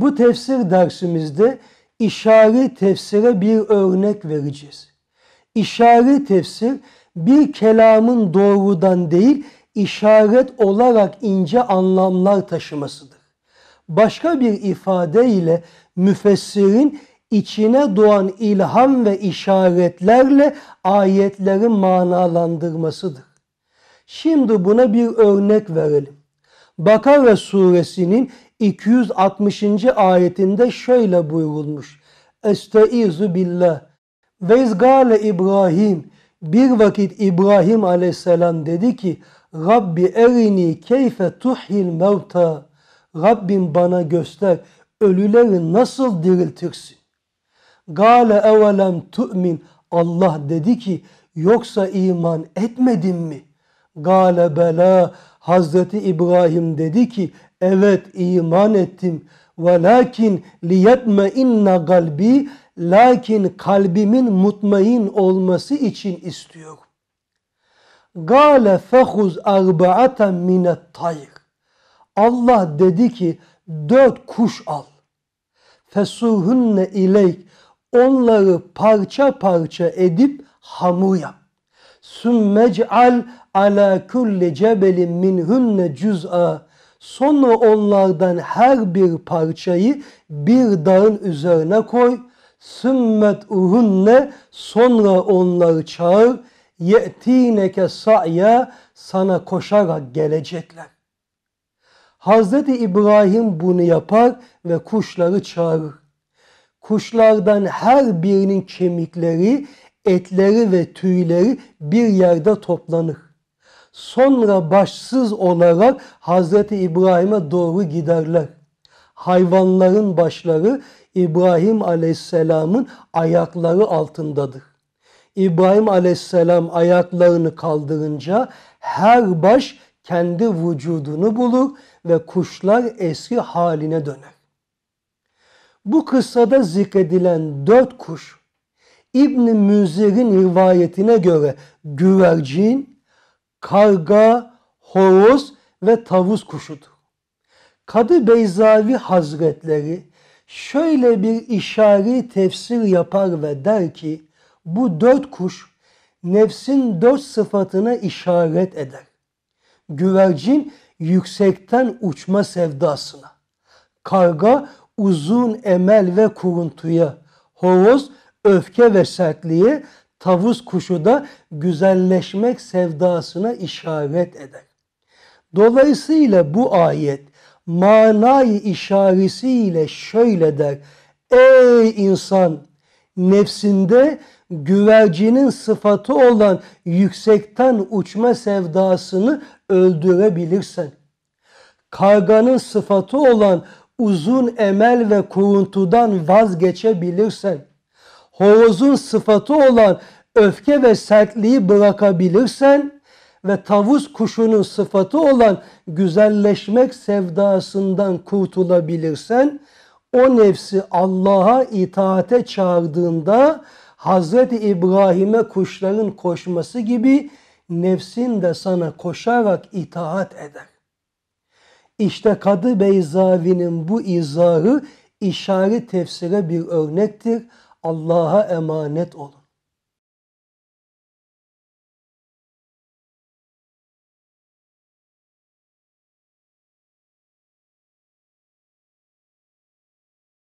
bu tefsir dersimizde işari tefsire bir örnek vereceğiz. İşari tefsir bir kelamın doğrudan değil, işaret olarak ince anlamlar taşımasıdır. Başka bir ifadeyle müfessirin içine doğan ilham ve işaretlerle ayetleri manalandırmasıdır. Şimdi buna bir örnek verelim. Bakara suresinin 260. ayetinde şöyle buyurulmuş: Estaizu billah ve izgale İbrahim. Bir vakit İbrahim aleyhisselam dedi ki, Rabbi erini keyfe tuhil mevta. Rabbim bana göster, ölüleri nasıl diriltirsin? Gale evelem tu'min. Allah dedi ki, yoksa iman etmedin mi? Gale bela. Hazreti İbrahim dedi ki, evet iman ettim. Velakin liyetme inna kalbi. Lakin kalbimin mutmain olması için istiyorum. Gale fehuz arba'aten minet tayr. Allah dedi ki, 4 kuş al. Fesurhunne ileyk. Onları parça parça edip hamur yap. Sümmec'al ala kulli cebelin minhunne cüz'a. Sonra onlardan her bir parçayı bir dağın üzerine koy. Sümmet uhunne. Sonra onları çağır. Ye'tineke sa'ya. Sana koşarak gelecekler. Hazreti İbrahim bunu yapar ve kuşları çağırır. Kuşlardan her birinin kemikleri, etleri ve tüyleri bir yerde toplanır. Sonra başsız olarak Hazreti İbrahim'e doğru giderler. Hayvanların başları İbrahim aleyhisselamın ayakları altındadır. İbrahim aleyhisselam ayaklarını kaldırınca her baş kendi vücudunu bulur ve kuşlar eski haline döner. Bu kıssada zikredilen 4 kuş, İbn-i Münzir'in rivayetine göre güvercin, karga, horoz ve tavus kuşudur. Kadı Beyzavi Hazretleri şöyle bir işari tefsir yapar ve der ki, bu 4 kuş nefsin 4 sıfatına işaret eder. Güvercin yüksekten uçma sevdasına, karga uzun emel ve kuruntuya, horoz öfke ve sertliğe, tavus kuşu da güzelleşmek sevdasına işaret eder. Dolayısıyla bu ayet manayı işaretiyle şöyle der: Ey insan, nefsinde güvercinin sıfatı olan yüksekten uçma sevdasını öldürebilirsen, karganın sıfatı olan uzun emel ve kuruntudan vazgeçebilirsen, horozun sıfatı olan öfke ve sertliği bırakabilirsen ve tavus kuşunun sıfatı olan güzelleşmek sevdasından kurtulabilirsen, o nefsi Allah'a itaate çağırdığında Hazreti İbrahim'e kuşların koşması gibi nefsin de sana koşarak itaat eder. İşte Kadı Beyzavi'nin bu izahı işari tefsire bir örnektir. Allah'a emanet olun.